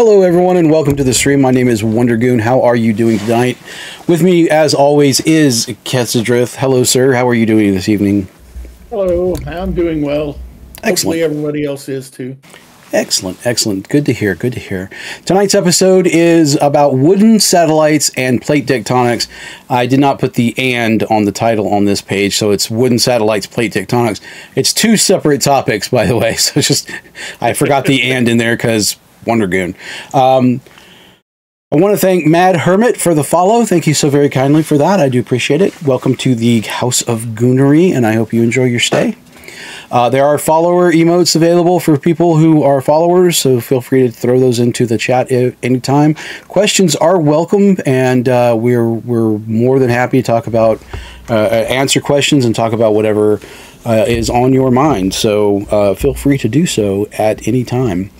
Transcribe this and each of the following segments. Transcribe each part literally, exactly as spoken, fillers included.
Hello everyone and welcome to the stream. My name is Wondergoon. How are you doing tonight? With me as always is Kesedreth. Hello sir, how are you doing this evening? Hello, I'm doing well. Excellent. Hopefully everybody else is too. Excellent, excellent. Good to hear, good to hear. Tonight's episode is about wooden satellites and plate tectonics. I did not put the "and" on the title on this page, so it's wooden satellites, plate tectonics. It's two separate topics, by the way, so just, I forgot the "and" in there because Wondergoon. Um, I want to thank Mad Hermit for the follow. Thank you so very kindly for that. I do appreciate it. Welcome to the House of Goonery, and I hope you enjoy your stay. Uh, there are follower emotes available for people who are followers, so feel free to throw those into the chat at any time. Questions are welcome, and uh, we're we're more than happy to talk about, uh, answer questions, and talk about whatever uh, is on your mind. So uh, feel free to do so at any time.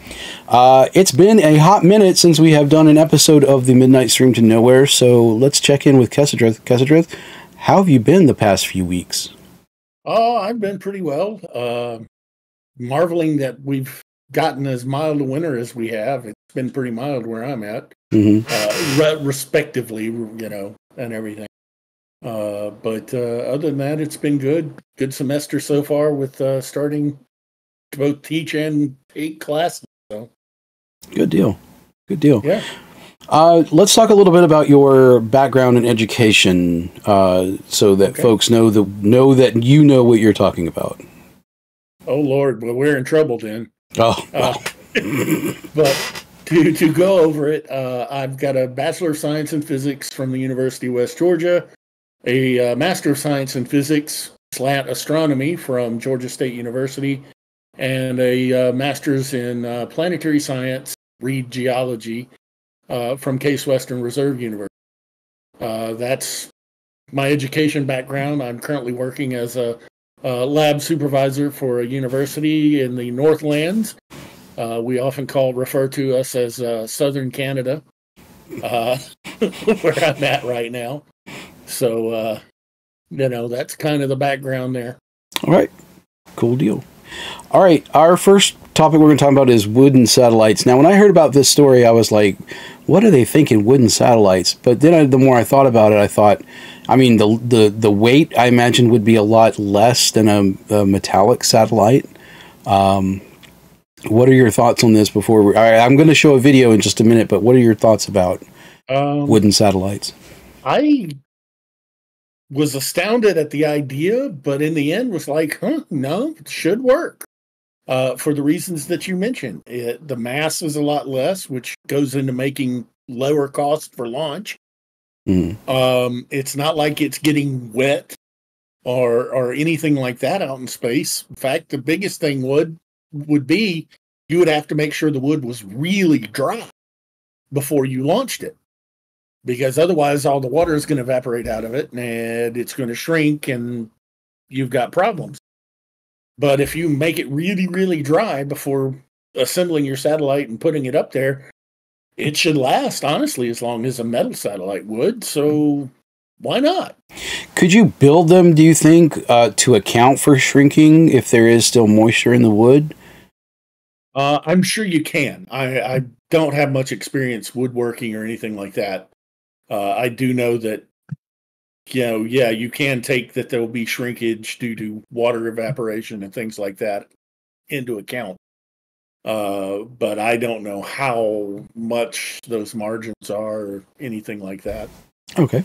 Uh, it's been a hot minute since we have done an episode of the Midnight Stream to Nowhere, so let's check in with Kesedreth. Kesedreth, how have you been the past few weeks? Oh, I've been pretty well. Uh, marveling that we've gotten as mild a winter as we have. It's been pretty mild where I'm at, mm-hmm. uh, re respectively, you know, and everything. Uh, but uh, other than that, it's been good. Good semester so far with uh, starting to both teach and take classes. So. Good deal. Good deal. Yeah. Uh, let's talk a little bit about your background in education, uh, so that okay. folks know the know that you know what you're talking about. Oh Lord, well we're in trouble then. Oh, wow. uh, but to to go over it, uh, I've got a Bachelor of Science in Physics from the University of West Georgia, a uh, Master of Science in Physics slant Astronomy from Georgia State University, and a uh, Master's in uh, Planetary Science, Reed Geology. Uh, from Case Western Reserve University. Uh, that's my education background. I'm currently working as a, a lab supervisor for a university in the Northlands. Uh, we often call refer to us as uh, Southern Canada, uh, where I'm at right now. So, uh, you know, that's kind of the background there. All right. Cool deal. All right. Our first topic we're going to talk about is wooden satellites. Now, when I heard about this story, I was like, what are they thinking, wooden satellites? But then I, the more I thought about it, I thought, I mean, the, the, the weight, I imagine, would be a lot less than a, a metallic satellite. Um, what are your thoughts on this before we, all right, I'm going to show a video in just a minute, but what are your thoughts about um, wooden satellites? I was astounded at the idea, but in the end was like, huh, no, it should work. Uh, for the reasons that you mentioned, it, the mass is a lot less, which goes into making lower cost for launch. Mm. Um, it's not like it's getting wet or or anything like that out in space. In fact, the biggest thing would would be you would have to make sure the wood was really dry before you launched it, because otherwise all the water is going to evaporate out of it and it's going to shrink and you've got problems. But if you make it really, really dry before assembling your satellite and putting it up there, it should last, honestly, as long as a metal satellite would. So why not? Could you build them, do you think, uh, to account for shrinking if there is still moisture in the wood? Uh, I'm sure you can. I, I don't have much experience woodworking or anything like that. Uh, I do know that. You know, yeah, you can take that there will be shrinkage due to water evaporation and things like that into account. Uh, but I don't know how much those margins are or anything like that. Okay.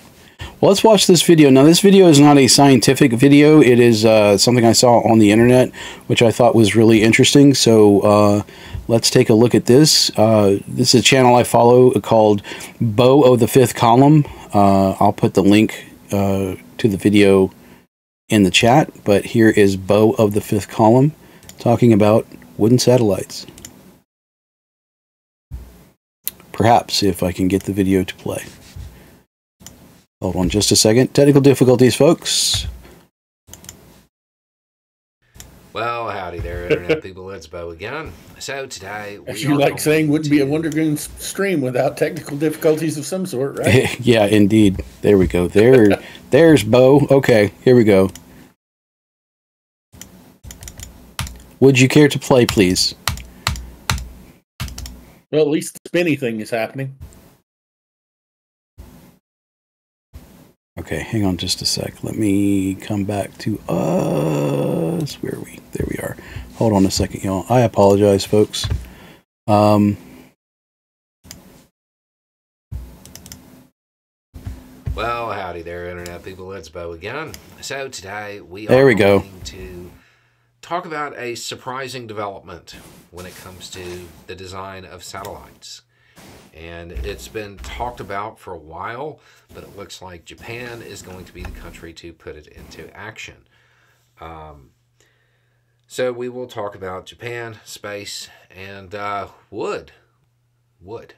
Well, let's watch this video. Now, this video is not a scientific video. It is uh, something I saw on the internet, which I thought was really interesting. So uh, let's take a look at this. Uh, this is a channel I follow called Bo of the Fifth Column. Uh, I'll put the link Uh, to the video in the chat, but here is Bo of the Fifth Column talking about wooden satellites. Perhaps if I can get the video to play. Hold on just a second. Technical difficulties, folks. Well, howdy there, internet people. It's Bo again. So today, we as you like saying, wouldn't be a Wondergoon stream without technical difficulties of some sort, right? Yeah, indeed. There we go. There, there's Bo. Okay, here we go. Would you care to play, please? Well, at least the spinny thing is happening. Okay, hang on just a sec. Let me come back to us. Where are we? There we are. Hold on a second, y'all. I apologize, folks. Um. Well, howdy there, Internet people. It's Bo again. So today we there are we go. going to talk about a surprising development when it comes to the design of satellites. And it's been talked about for a while, but it looks like Japan is going to be the country to put it into action. Um, so we will talk about Japan, space, and uh, wood. Wood.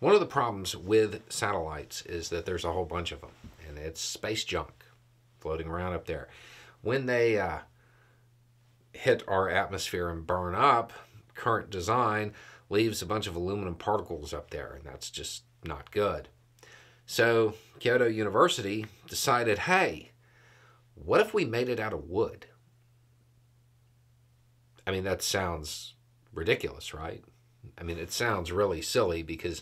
One of the problems with satellites is that there's a whole bunch of them, and it's space junk floating around up there. When they uh, hit our atmosphere and burn up, current design leaves a bunch of aluminum particles up there, and that's just not good. So Kyoto University decided, hey, what if we made it out of wood? I mean, that sounds ridiculous, right? I mean, it sounds really silly because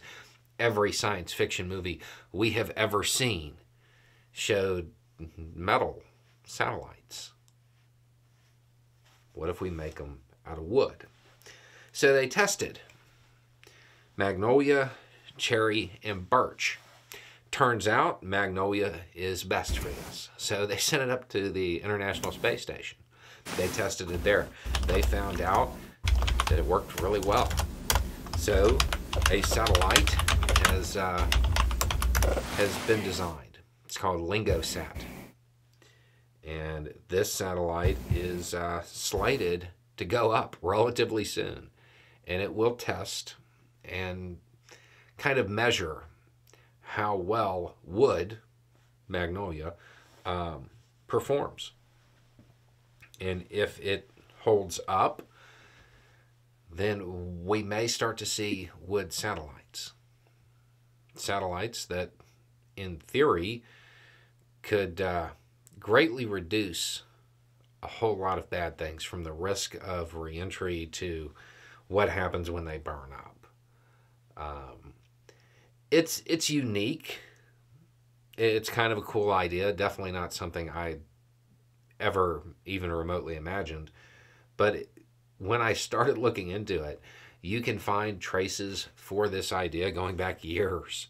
every science fiction movie we have ever seen showed metal satellites. What if we make them out of wood? So they tested magnolia, cherry, and birch. Turns out magnolia is best for this. So they sent it up to the International Space Station. They tested it there. They found out that it worked really well. So a satellite has, uh, has been designed. It's called LingoSat. And this satellite is uh, slated to go up relatively soon. And it will test and kind of measure how well wood, magnolia, um, performs. And if it holds up, then we may start to see wood satellites. Satellites that, in theory, could uh, greatly reduce a whole lot of bad things, from the risk of reentry to what happens when they burn up. Um, it's, it's unique. It's kind of a cool idea. Definitely not something I ever even remotely imagined. But it, when I started looking into it, you can find traces for this idea going back years,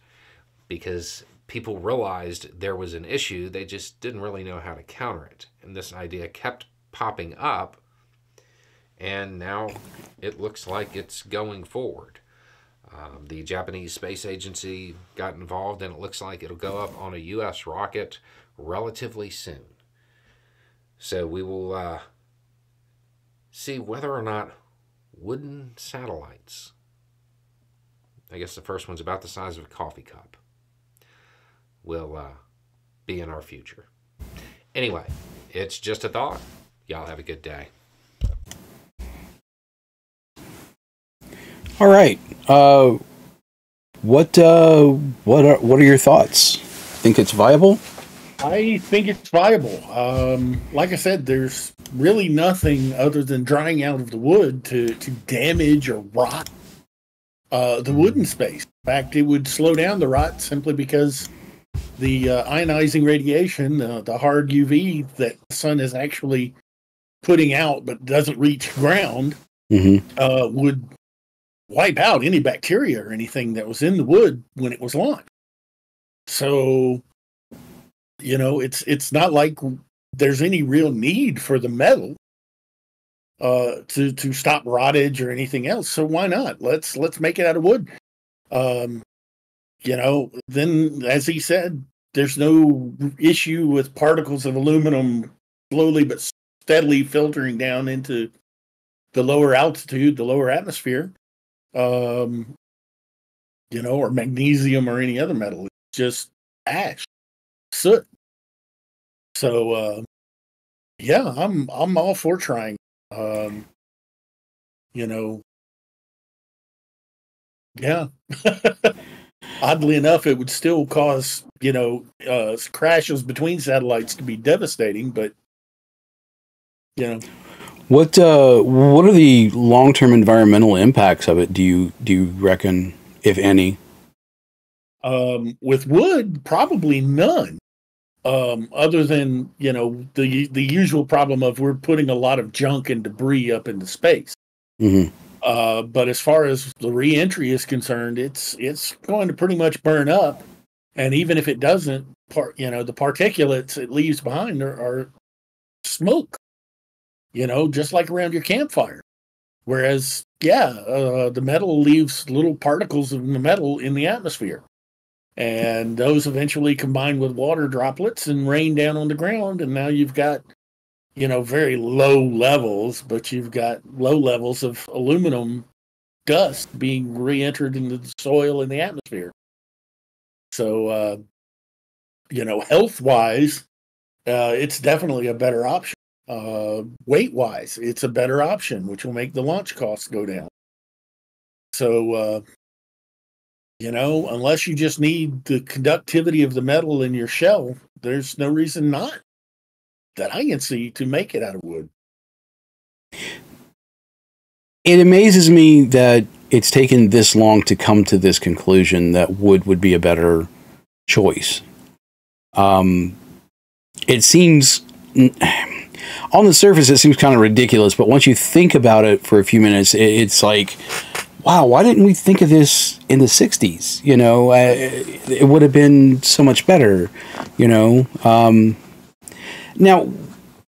because people realized there was an issue. They just didn't really know how to counter it. And this idea kept popping up, and now it looks like it's going forward. Um, the Japanese Space Agency got involved, and it looks like it'll go up on a U S rocket relatively soon. So we will... Uh, see whether or not wooden satellites, I guess the first one's about the size of a coffee cup, will uh, be in our future. Anyway, it's just a thought. Y'all have a good day. All right. Uh, what uh, what are what are your thoughts? Think it's viable? I think it's viable. Um, like I said, there's really nothing other than drying out of the wood to, to damage or rot uh, the wooden space. In fact, it would slow down the rot simply because the uh, ionizing radiation, uh, the hard U V that the sun is actually putting out but doesn't reach ground, mm-hmm. uh, would wipe out any bacteria or anything that was in the wood when it was launched. So... You know, it's it's not like there's any real need for the metal uh, to to stop rottage or anything else. So why not? Let's let's make it out of wood. Um, you know, then as he said, there's no issue with particles of aluminum slowly but steadily filtering down into the lower altitude, the lower atmosphere. Um, you know, or magnesium or any other metal. It's just ash. Soot. So uh yeah, I'm I'm all for trying. Um you know. Yeah. Oddly enough, it would still cause, you know, uh crashes between satellites to be devastating, but you know. What uh, what are the long-term environmental impacts of it? Do you do you reckon, if any? Um, with wood, probably none. Um, other than, you know, the the usual problem of we're putting a lot of junk and debris up into space. Mm-hmm. Uh, but as far as the re-entry is concerned, it's it's going to pretty much burn up. And even if it doesn't, part you know the particulates it leaves behind are, are smoke. You know, just like around your campfire. Whereas, yeah, uh, the metal leaves little particles of the metal in the atmosphere. And those eventually combine with water droplets and rain down on the ground. And now you've got, you know, very low levels, but you've got low levels of aluminum dust being re-entered into the soil and the atmosphere. So, uh, you know, health-wise, uh, it's definitely a better option. Uh, weight-wise, it's a better option, which will make the launch costs go down. So, uh, you know, unless you just need the conductivity of the metal in your shell, there's no reason not that I can see to make it out of wood. It amazes me that it's taken this long to come to this conclusion that wood would be a better choice. Um, it seems, on the surface, it seems kind of ridiculous, but once you think about it for a few minutes, it's like, wow, why didn't we think of this in the sixties? You know, uh, it would have been so much better, you know. Um, now,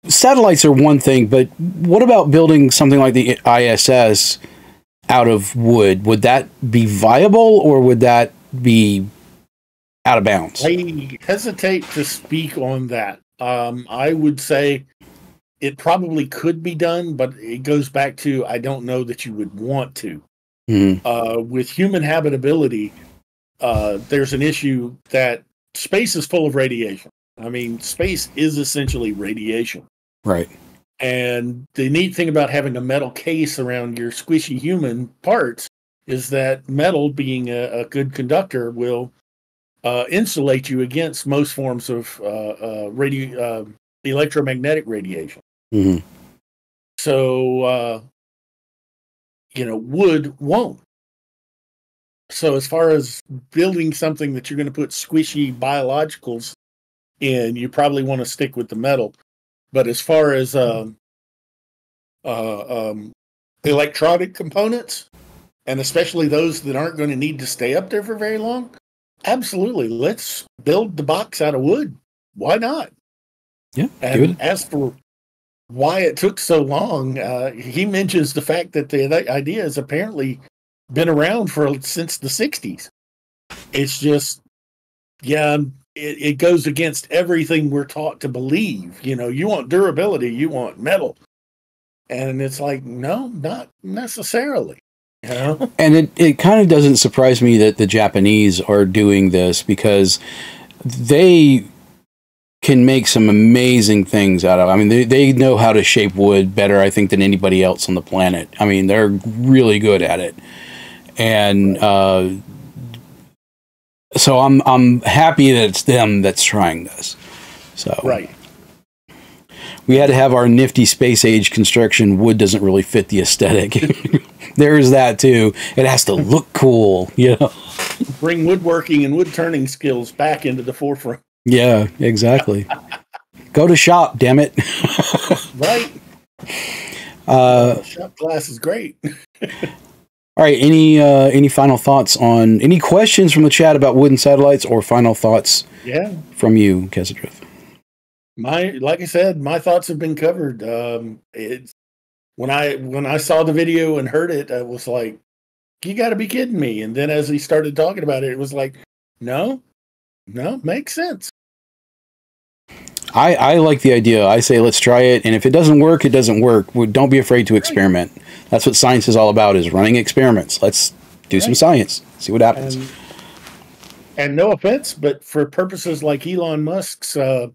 satellites are one thing, but what about building something like the I S S out of wood? Would that be viable, or would that be out of bounds? I hesitate to speak on that. Um, I would say it probably could be done, but it goes back to, I don't know that you would want to. Mm-hmm. Uh, with human habitability, uh, there's an issue that space is full of radiation. I mean, space is essentially radiation. Right. And the neat thing about having a metal case around your squishy human parts is that metal, being a, a good conductor, will uh, insulate you against most forms of uh, uh, radio, uh, electromagnetic radiation. Mm-hmm. So... Uh, you know, wood won't. So as far as building something that you're going to put squishy biologicals in, you probably want to stick with the metal. But as far as um, uh, um, electronic components, and especially those that aren't going to need to stay up there for very long, absolutely, let's build the box out of wood. Why not? Yeah, and as for why it took so long, uh, he mentions the fact that the, the idea has apparently been around for since the sixties. It's just, yeah, it, it goes against everything we're taught to believe. You know, you want durability, you want metal. And it's like, no, not necessarily. You know? And it, it kind of doesn't surprise me that the Japanese are doing this, because they... can make some amazing things out of it. I mean, they, they know how to shape wood better, I think, than anybody else on the planet. I mean, they're really good at it. And uh, so I'm, I'm happy that it's them that's trying this. So right. We had to have our nifty space age construction. Wood doesn't really fit the aesthetic. There's that, too. It has to look cool, you know. Bring woodworking and wood turning skills back into the forefront. Yeah, exactly. Go to shop, damn it. Right. Uh, shop class is great. All right. Any uh, any final thoughts on any questions from the chat about wooden satellites, or final thoughts? Yeah. From you, Kesedreth. My, like I said, my thoughts have been covered. Um, it's when I when I saw the video and heard it, I was like, "You got to be kidding me!" And then as he started talking about it, it was like, "No." No, makes sense. I I like the idea. I say let's try it, and if it doesn't work, it doesn't work. Don't be afraid to experiment. Right. That's what science is all about, is running experiments. Let's do right. some science, see what happens. And, and no offense, but for purposes like Elon Musk's uh,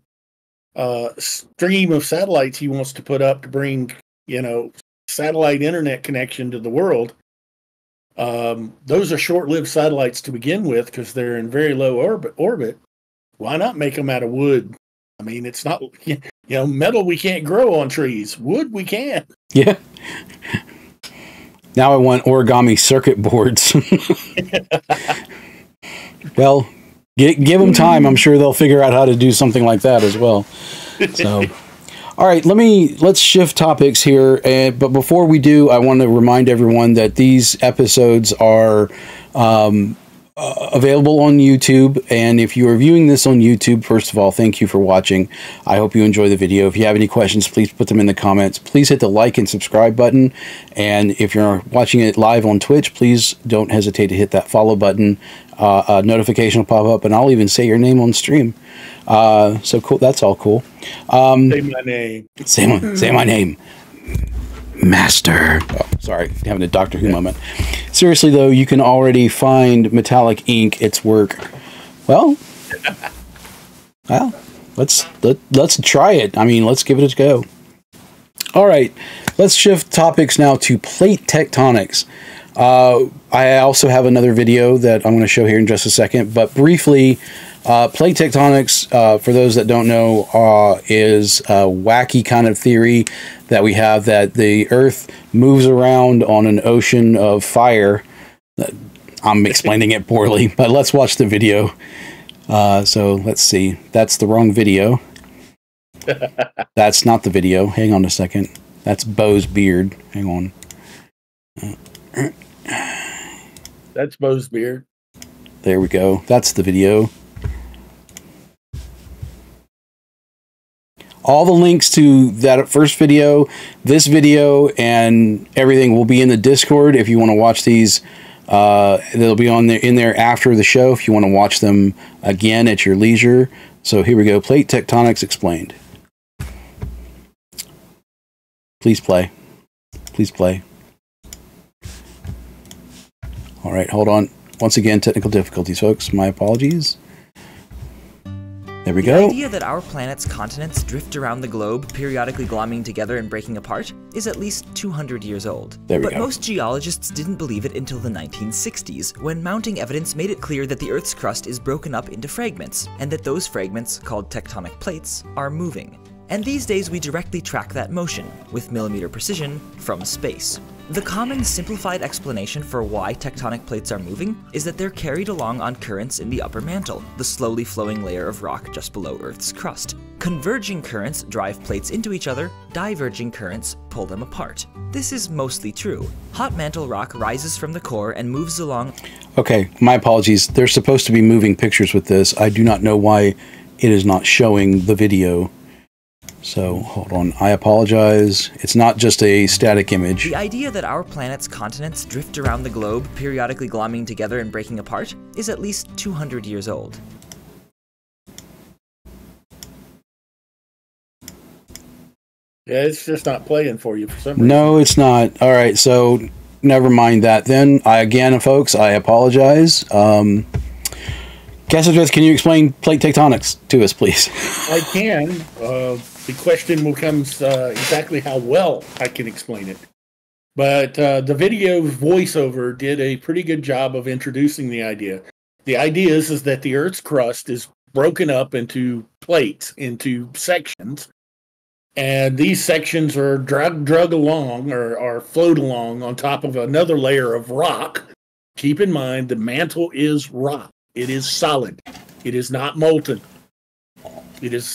uh, stream of satellites he wants to put up to bring, you know, satellite internet connection to the world, Um, those are short-lived satellites to begin with, because they're in very low orbit. Orbit. Why not make them out of wood? I mean, it's not, You know, metal we can't grow on trees. Wood we can. Yeah. Now I want origami circuit boards. Well, give, give them time. I'm sure they'll figure out how to do something like that as well. So, all right, let me let's shift topics here. And but before we do, I want to remind everyone that these episodes are Um, Uh, available on YouTube, and if you are viewing this on YouTube, first of all, thank you for watching. I hope you enjoy the video. If you have any questions, please put them in the comments. Please hit the like and subscribe button, and if you're watching it live on Twitch, please don't hesitate to hit that follow button. Uh, a notification will pop up, and I'll even say your name on stream. Uh, so cool. That's all cool. Um, say my name. Say my, say my name. Master. Oh, sorry, having a Doctor Who moment. Seriously, though, you can already find Metallic Ink, its work. Well, well, let's let, let's try it. I mean, let's give it a go. All right, let's shift topics now to plate tectonics. Uh, I also have another video that I'm going to show here in just a second, but briefly, uh, plate tectonics, uh, for those that don't know, uh, is a wacky kind of theory that we have that the Earth moves around on an ocean of fire. I'm explaining it poorly, but let's watch the video. Uh, so let's see. That's the wrong video. That's not the video. Hang on a second. That's Bo's beard. Hang on. Uh, That's Bo's beard. There we go. That's the video. All the links to that first video, this video, and everything will be in the Discord if you want to watch these. Uh, they'll be on there in there after the show if you want to watch them again at your leisure. So here we go. Plate tectonics explained. Please play. Please play. All right, hold on. Once again, technical difficulties, folks. My apologies. There we go. The idea that our planet's continents drift around the globe, periodically glomming together and breaking apart, is at least two hundred years old. There we go. But most geologists didn't believe it until the nineteen sixties, when mounting evidence made it clear that the Earth's crust is broken up into fragments, and that those fragments, called tectonic plates, are moving. And these days we directly track that motion, with millimeter precision, from space. The common simplified explanation for why tectonic plates are moving is that they're carried along on currents in the upper mantle, the slowly flowing layer of rock just below Earth's crust. Converging currents drive plates into each other, diverging currents pull them apart. This is mostly true. Hot mantle rock rises from the core and moves along. Okay, my apologies. There's supposed to be moving pictures with this. I do not know why it is not showing the video. So, hold on, I apologize. It's not just a static image. The idea that our planet's continents drift around the globe, periodically glomming together and breaking apart, is at least two hundred years old. Yeah, it's just not playing for you for some reason. No, it's not. All right, so never mind that then. I, again, folks, I apologize. Um... Kesedreth, can you explain plate tectonics to us, please? I can. Uh, the question becomes uh, exactly how well I can explain it. But uh, the video voiceover did a pretty good job of introducing the idea. The idea is, is that the Earth's crust is broken up into plates, into sections. And these sections are drug, drug along or, or float along on top of another layer of rock. Keep in mind, the mantle is rock. It is solid. It is not molten. It is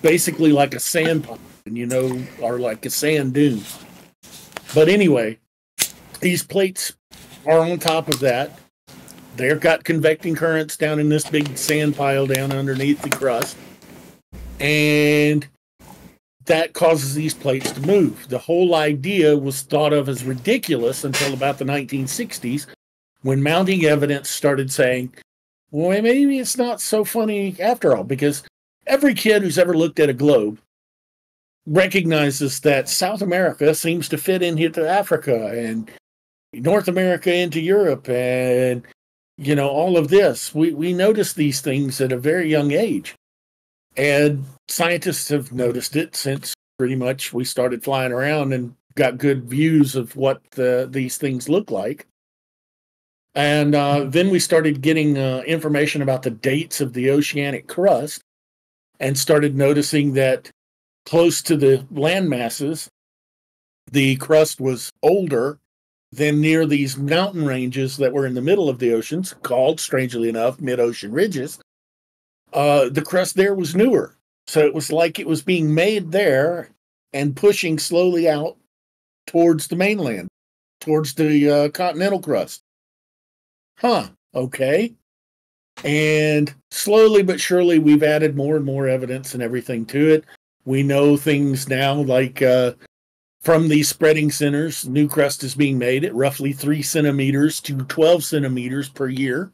basically like a sand pond, you know, or like a sand dune. But anyway, these plates are on top of that. They've got convecting currents down in this big sand pile down underneath the crust. And that causes these plates to move. The whole idea was thought of as ridiculous until about the nineteen sixties, when mounting evidence started saying, well, maybe it's not so funny after all, because every kid who's ever looked at a globe recognizes that South America seems to fit in here to Africa and North America into Europe and, you know, all of this. We, we notice these things at a very young age, and scientists have noticed it since pretty much we started flying around and got good views of what the, these things look like. And uh, then we started getting uh, information about the dates of the oceanic crust and started noticing that close to the land masses. The crust was older than near these mountain ranges that were in the middle of the oceans, called, strangely enough, mid-ocean ridges. Uh, the crust there was newer. So it was like it was being made there and pushing slowly out towards the mainland, towards the uh, continental crust. Huh, okay. And slowly but surely, we've added more and more evidence and everything to it. We know things now like uh, from these spreading centers, new crust is being made at roughly three centimeters to twelve centimeters per year.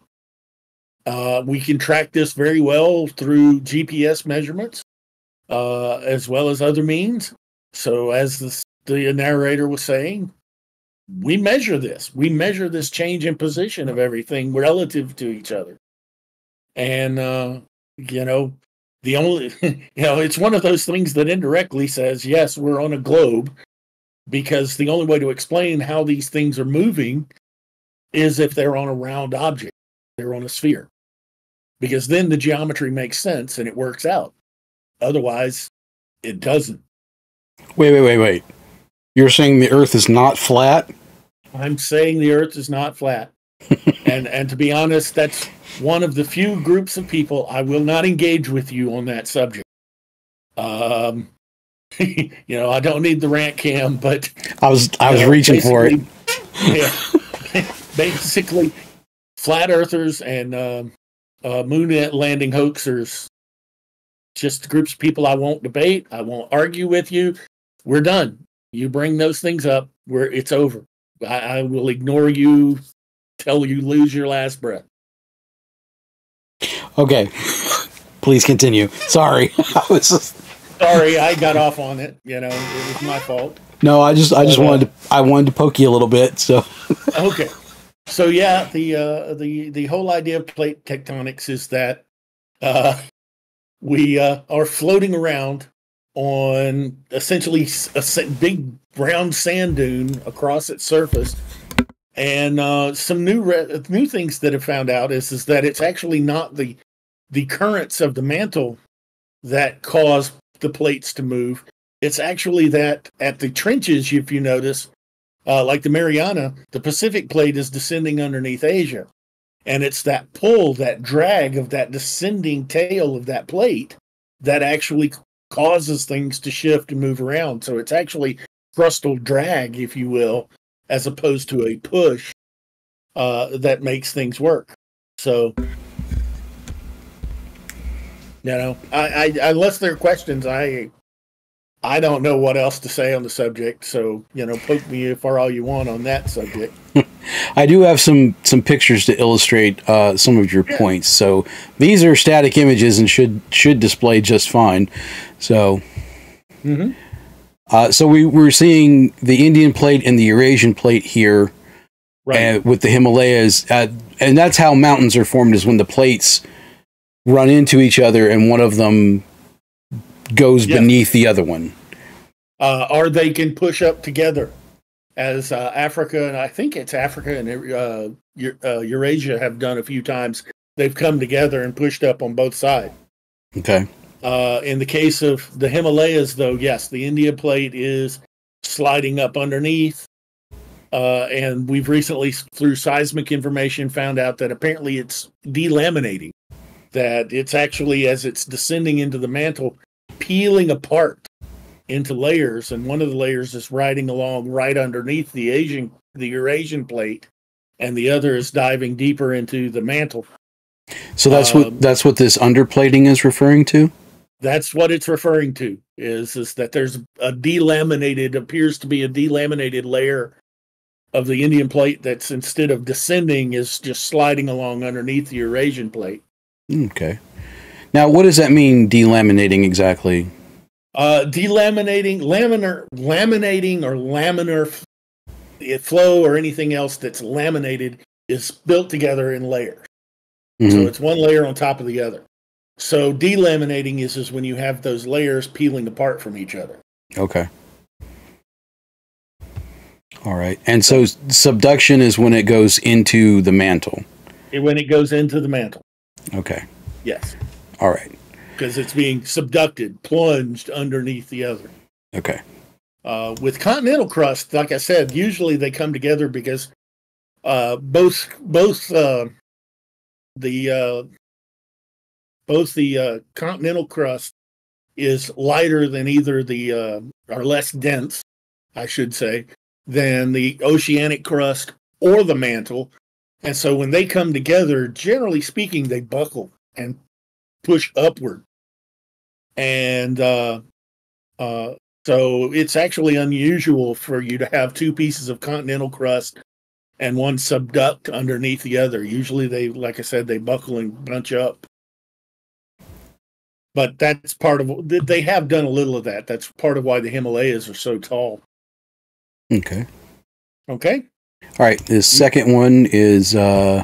Uh, we can track this very well through G P S measurements, uh, as well as other means. So as the, the narrator was saying, we measure this. We measure this change in position of everything relative to each other. And, uh, you know, the only, you know, it's one of those things that indirectly says, yes, we're on a globe, because the only way to explain how these things are moving is if they're on a round object, they're on a sphere, because then the geometry makes sense and it works out. Otherwise, it doesn't. Wait, wait, wait, wait. You're saying the Earth is not flat? I'm saying the Earth is not flat. and and to be honest, that's one of the few groups of people I will not engage with you on that subject. Um, you know, I don't need the rant cam, but I was I was know, reaching for it. Yeah, basically, flat earthers and uh, uh, moon landing hoaxers, just groups of people I won't debate. I won't argue with you. We're done. You bring those things up, where it's over. I, I will ignore you till you lose your last breath. Okay. Please continue. Sorry. I was just... Sorry, I got off on it. You know, it was my fault. No, I just I just uh, wanted to I wanted to poke you a little bit, so okay. So yeah, the uh the, the whole idea of plate tectonics is that uh we uh are floating around on essentially a big brown sand dune across its surface. And uh, some new re new things that have found out is is that it's actually not the the currents of the mantle that cause the plates to move. It's actually that at the trenches, if you notice, uh, like the Mariana, the Pacific plate is descending underneath Asia, and it's that pull, that drag of that descending tail of that plate that actually causes things to shift and move around. So it's actually crustal drag, if you will, as opposed to a push uh, that makes things work. So, you know, I, I, unless there are questions, I I don't know what else to say on the subject. So, you know, poke me for all you want on that subject. I do have some, some pictures to illustrate uh, some of your yeah. points. So these are static images and should, should display just fine. So... Mm-hmm. Uh, so we we're seeing the Indian plate and the Eurasian plate here, right? Uh, with the Himalayas, uh, and that's how mountains are formed, is when the plates run into each other and one of them goes yeah. beneath the other one, uh, or they can push up together, as uh, Africa and I think it's Africa and uh, uh, Eurasia have done a few times. They've come together and pushed up on both sides. Okay. Uh, in the case of the Himalayas, though, yes, the India plate is sliding up underneath. Uh, and we've recently, through seismic information, found out that apparently it's delaminating, that it's actually, as it's descending into the mantle, peeling apart into layers. And one of the layers is riding along right underneath the Asian, the Eurasian plate, and the other is diving deeper into the mantle. So that's um, what that's what this underplating is referring to? That's what it's referring to, is, is that there's a delaminated, appears to be a delaminated layer of the Indian plate that's, instead of descending, is just sliding along underneath the Eurasian plate. Okay. Now, what does that mean, delaminating, exactly? Uh, delaminating, laminar, laminating or laminar flow or anything else that's laminated is built together in layers. Mm-hmm. So it's one layer on top of the other. So delaminating is, is when you have those layers peeling apart from each other. Okay. All right. And so subduction is when it goes into the mantle. When it goes into the mantle. Okay. Yes. All right. because it's being subducted, plunged underneath the other. Okay. Uh, with continental crust, like I said, usually they come together because uh, both both uh, the uh, both the uh, continental crust is lighter than either the uh, or less dense, I should say, than the oceanic crust or the mantle. And so when they come together, generally speaking, they buckle and push upward. And uh, uh, so it's actually unusual for you to have two pieces of continental crust and one subduct underneath the other. Usually they, like I said, they buckle and bunch up. But that's part of, they have done a little of that. That's part of why the Himalayas are so tall. Okay. Okay. All right, this second one is uh,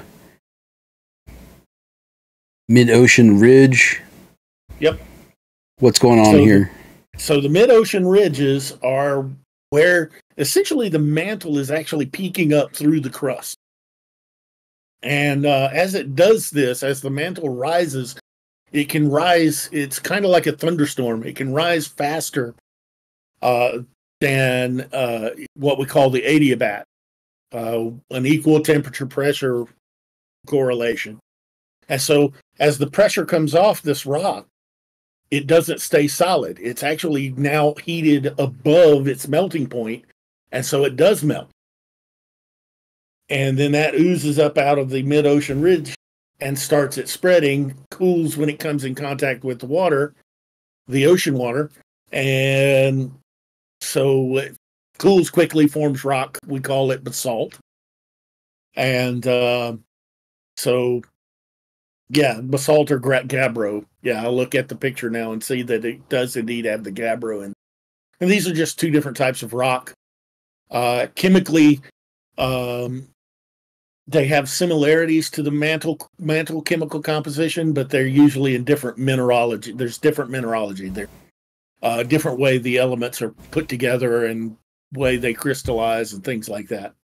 Mid-Ocean Ridge. Yep. What's going on so, here? So the mid-ocean ridges are where essentially the mantle is actually peeking up through the crust. And uh, as it does this, as the mantle rises, it can rise, it's kind of like a thunderstorm. It can rise faster uh, than uh, what we call the adiabat. Uh, an equal temperature pressure correlation. And so as the pressure comes off this rock, it doesn't stay solid. It's actually now heated above its melting point, and so it does melt. And then that oozes up out of the mid-ocean ridge and starts it spreading, cools when it comes in contact with the water, the ocean water, and so it cools quickly, forms rock. We call it basalt. And uh, so, yeah, basalt or gabbro. Yeah, I'll look at the picture now and see that it does indeed have the gabbro in. And these are just two different types of rock. Uh, chemically, um, they have similarities to the mantle mantle chemical composition, but they're usually in different mineralogy. There's different mineralogy. They're uh, different way the elements are put together and way they crystallize and things like that.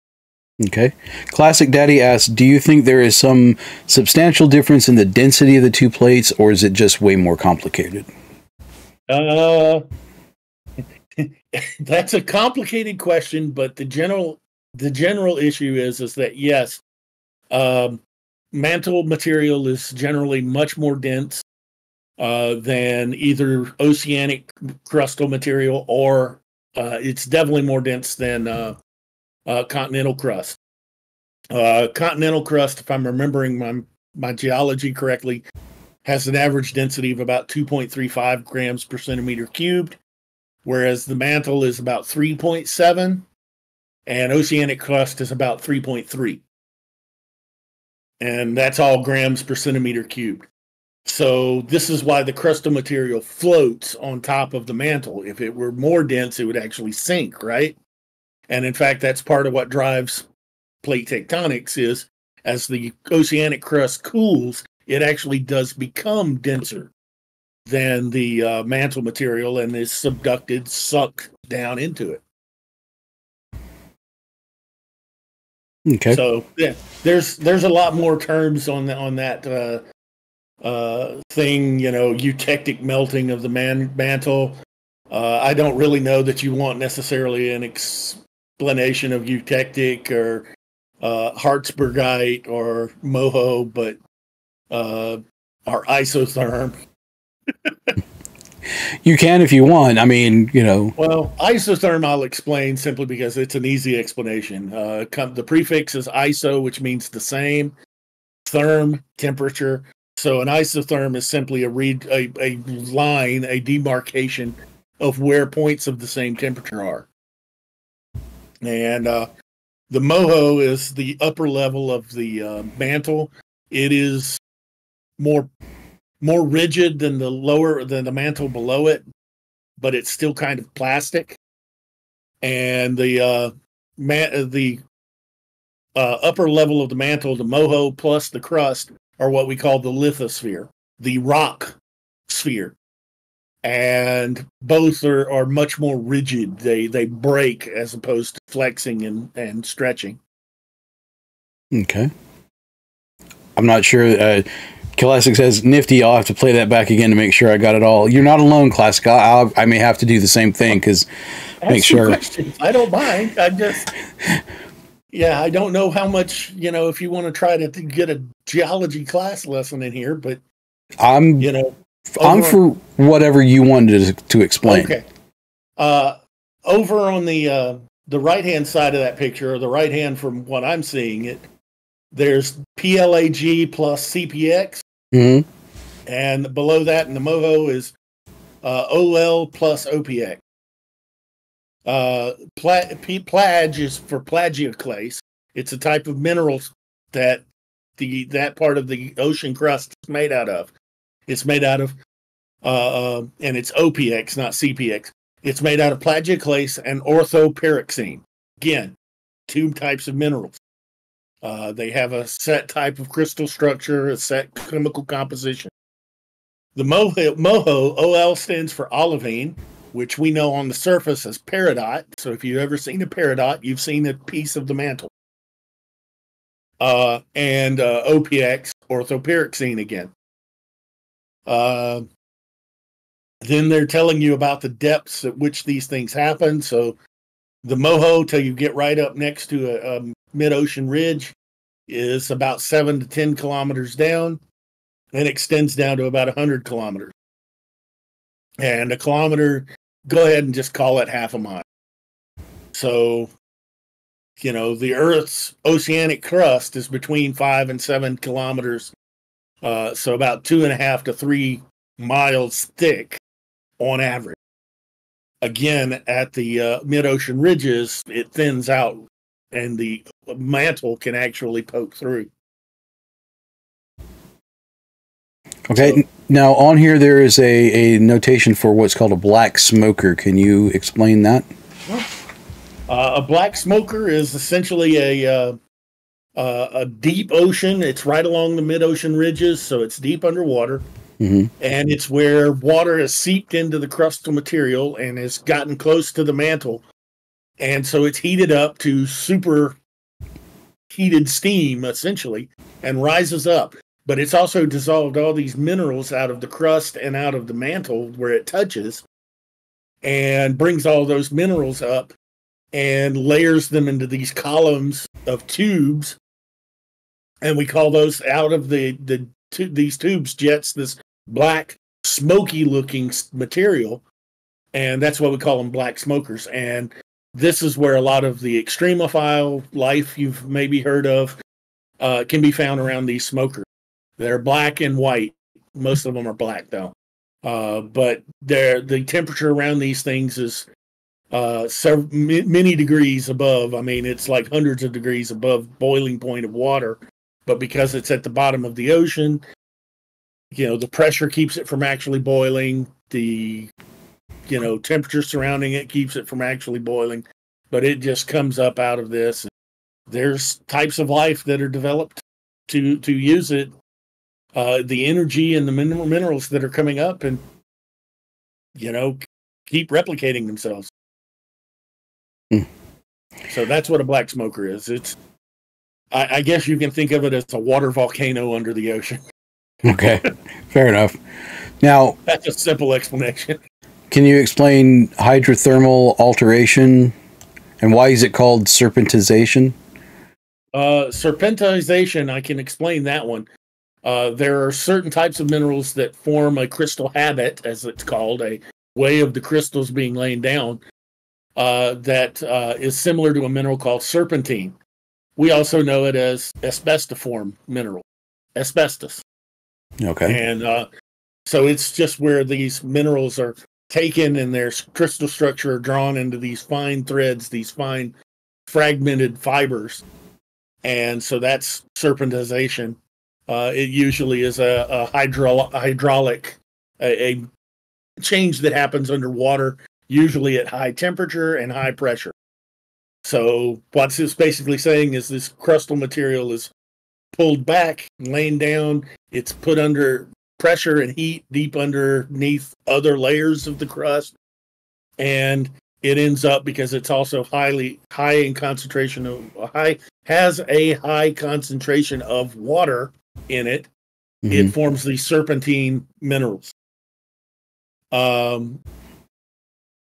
Okay. Classic Daddy asks, do you think there is some substantial difference in the density of the two plates, or is it just way more complicated? Uh, that's a complicated question, but the general the general issue is is that yes, um, mantle material is generally much more dense uh, than either oceanic crustal material or Uh, it's definitely more dense than uh, uh, continental crust. Uh, continental crust, if I'm remembering my my geology correctly, has an average density of about two point three five grams per centimeter cubed, whereas the mantle is about three point seven, and oceanic crust is about three point three. And that's all grams per centimeter cubed. So this is why the crustal material floats on top of the mantle. If it were more dense, it would actually sink, right? And in fact, that's part of what drives plate tectonics is as the oceanic crust cools, it actually does become denser than the uh, mantle material and is subducted, sucked down into it. Okay. So yeah, there's there's a lot more terms on the, on that. Uh, Uh, thing, you know, eutectic melting of the man mantle. Uh, I don't really know that you want necessarily an explanation of eutectic or uh, Hartsburgite or Moho, but uh, or isotherm. You can if you want. I mean, you know. Well, isotherm I'll explain simply because it's an easy explanation. Uh, come, the prefix is iso, which means the same. Therm, temperature. So an isotherm is simply a, read, a, a line, a demarcation of where points of the same temperature are. And uh, the Moho is the upper level of the uh, mantle. It is more more rigid than the lower than the mantle below it, but it's still kind of plastic. And the uh, man, the uh, upper level of the mantle, the Moho plus the crust, are what we call the lithosphere, the rock sphere. And both are, are much more rigid. They they break as opposed to flexing and, and stretching. Okay. I'm not sure. Uh, Classic says, nifty, I'll have to play that back again to make sure I got it all. You're not alone, Classic. I'll, I may have to do the same thing because make sure. I don't mind. I just, yeah, I don't know how much, you know, if you want to try to get a geology class lesson in here, but I'm, you know, I'm for whatever you wanted to, to explain. Okay. Uh, over on the, uh, the right-hand side of that picture, or the right hand from what I'm seeing it, there's P L A G plus C P X. Mm-hmm. And below that in the Moho is uh, O L plus O P X. Uh, pla P plage is for plagioclase. It's a type of mineral that the that part of the ocean crust is made out of. It's made out of, uh, uh, and it's O P X, not C P X. It's made out of plagioclase and orthopyroxene. Again, two types of minerals. Uh, they have a set type of crystal structure, a set chemical composition. The Moho, Moho O L stands for olivine, which we know on the surface as peridot. So if you've ever seen a peridot, you've seen a piece of the mantle. Uh, and uh, O P X, orthopyroxene again. Uh, then they're telling you about the depths at which these things happen. So the Moho, till you get right up next to a, a mid-ocean ridge, is about seven to ten kilometers down and extends down to about one hundred kilometers. And a kilometer, go ahead and just call it half a mile. So, you know, the Earth's oceanic crust is between five and seven kilometers, uh, so about two and a half to three miles thick on average. Again, at the uh, mid-ocean ridges, it thins out, and the mantle can actually poke through. Okay, so, now on here there is a, a notation for what's called a black smoker. Can you explain that? Uh, a black smoker is essentially a, uh, uh, a deep ocean. It's right along the mid-ocean ridges, so it's deep underwater. Mm-hmm. And it's where water has seeped into the crustal material and has gotten close to the mantle. And so it's heated up to super heated steam, essentially, and rises up. But it's also dissolved all these minerals out of the crust and out of the mantle where it touches, and brings all those minerals up and layers them into these columns of tubes. And we call those out of the, the tu these tubes jets this black, smoky-looking material. And that's why we call them black smokers. And this is where a lot of the extremophile life you've maybe heard of uh, can be found around these smokers. They're black and white. Most of them are black, though. Uh, but they're, the temperature around these things is uh, several, many degrees above. I mean, it's like hundreds of degrees above boiling point of water. But because it's at the bottom of the ocean, you know, the pressure keeps it from actually boiling. The You know, temperature surrounding it keeps it from actually boiling, but it just comes up out of this. There's types of life that are developed to to use it, uh, the energy and the mineral minerals that are coming up, and you know, keep replicating themselves. Mm. So that's what a black smoker is. It's, I, I guess you can think of it as a water volcano under the ocean. Okay, fair enough. Now that's a simple explanation. Can you explain hydrothermal alteration, and why is it called serpentization? Uh, serpentization, I can explain that one. Uh, there are certain types of minerals that form a crystal habit, as it's called, a way of the crystals being laid down, uh, that uh, is similar to a mineral called serpentine. We also know it as asbestiform mineral, asbestos. Okay. And uh, so it's just where these minerals are taken and their crystal structure are drawn into these fine threads, these fine fragmented fibers. And so that's serpentization. Uh, it usually is a, a hydro hydraulic, a, a change that happens underwater, usually at high temperature and high pressure. So what this is basically saying is this crustal material is pulled back, laying down, it's put under pressure and heat deep underneath other layers of the crust, and it ends up, because it's also highly high in concentration of high has a high concentration of water in it, Mm-hmm. It forms these serpentine minerals. Um,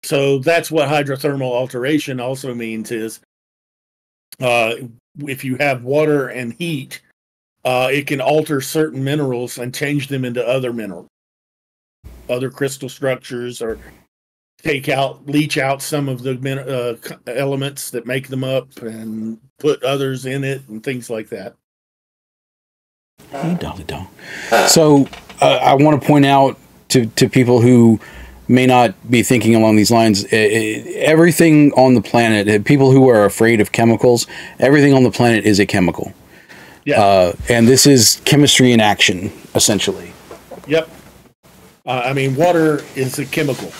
so that's what hydrothermal alteration also means is uh, if you have water and heat, uh, it can alter certain minerals and change them into other minerals, other crystal structures, or take out, leach out some of the uh, elements that make them up and put others in it and things like that. So uh, I want to point out to, to people who may not be thinking along these lines, it, it, everything on the planet, people who are afraid of chemicals, everything on the planet is a chemical. Yeah. Uh, and this is chemistry in action, essentially. Yep. Uh, I mean, water is a chemical.